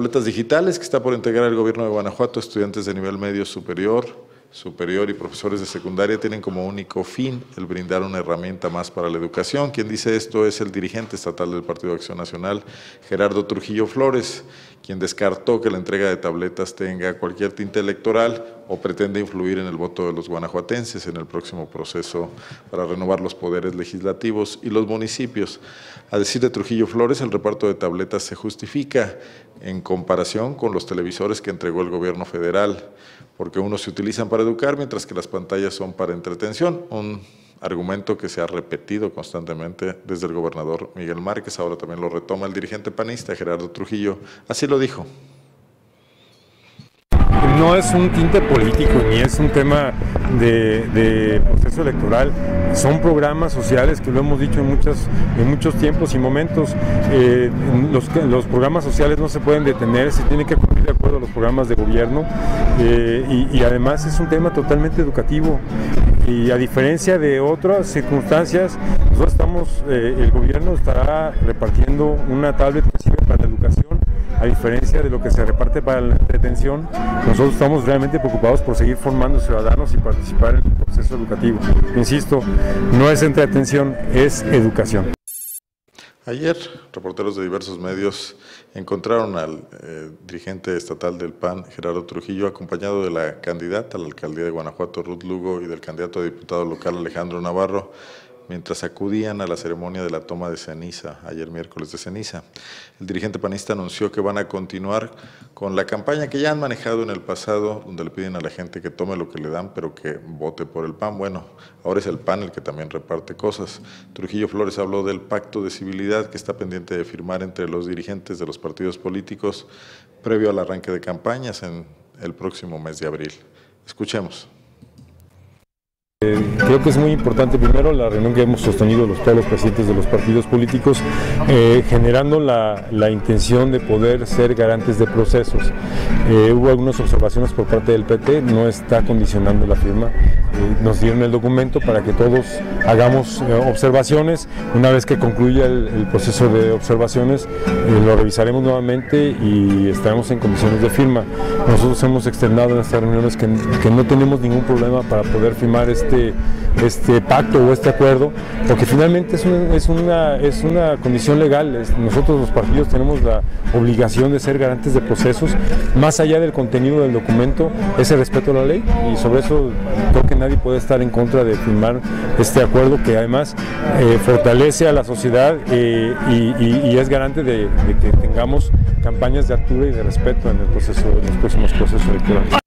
Boletas digitales que está por entregar el gobierno de Guanajuato, estudiantes de nivel medio superior y profesores de secundaria tienen como único fin el brindar una herramienta más para la educación. Quien dice esto es el dirigente estatal del Partido de Acción Nacional, Gerardo Trujillo Flores, quien descartó que la entrega de tabletas tenga cualquier tinte electoral o pretende influir en el voto de los guanajuatenses en el próximo proceso para renovar los poderes legislativos y los municipios. A decir de Trujillo Flores, el reparto de tabletas se justifica en comparación con los televisores que entregó el gobierno federal, porque unos se utilizan para educar, mientras que las pantallas son para entretención, un argumento que se ha repetido constantemente desde el gobernador Miguel Márquez, ahora también lo retoma el dirigente panista Gerardo Trujillo, así lo dijo. No es un tinte político ni es un tema de proceso electoral, son programas sociales que lo hemos dicho en muchos tiempos y momentos. Los programas sociales no se pueden detener, se tienen que cumplir de acuerdo a los programas de gobierno y además es un tema totalmente educativo. Y a diferencia de otras circunstancias, nosotros estamos, el gobierno estará repartiendo una tablet que sirve para la educación, a diferencia de lo que se reparte para la entretención. Nosotros estamos realmente preocupados por seguir formando ciudadanos y participar en el proceso educativo. Insisto, no es entretención, es educación. Ayer, reporteros de diversos medios encontraron al dirigente estatal del PAN, Gerardo Trujillo, acompañado de la candidata a la alcaldía de Guanajuato, Ruth Lugo, y del candidato a diputado local, Alejandro Navarro, mientras acudían a la ceremonia de la toma de ceniza, ayer miércoles de ceniza. El dirigente panista anunció que van a continuar con la campaña que ya han manejado en el pasado, donde le piden a la gente que tome lo que le dan, pero que vote por el PAN. Bueno, ahora es el PAN el que también reparte cosas. Trujillo Flores habló del pacto de civilidad que está pendiente de firmar entre los dirigentes de los partidos políticos previo al arranque de campañas en el próximo mes de abril. Escuchemos. Creo que es muy importante primero la reunión que hemos sostenido todos los presidentes de los partidos políticos, generando la intención de poder ser garantes de procesos. Hubo algunas observaciones por parte del PT, no está condicionando la firma, nos dieron el documento para que todos hagamos observaciones. Una vez que concluya el proceso de observaciones, lo revisaremos nuevamente y estaremos en condiciones de firma. Nosotros hemos externado en estas reuniones que no tenemos ningún problema para poder firmar este pacto o este acuerdo, porque finalmente es una condición legal. Nosotros los partidos tenemos la obligación de ser garantes de procesos, más allá del contenido del documento, es el respeto a la ley, y sobre eso creo que nadie puede estar en contra de firmar este acuerdo que además fortalece a la sociedad y es garante de que tengamos campañas de altura y de respeto en los próximos procesos electorales.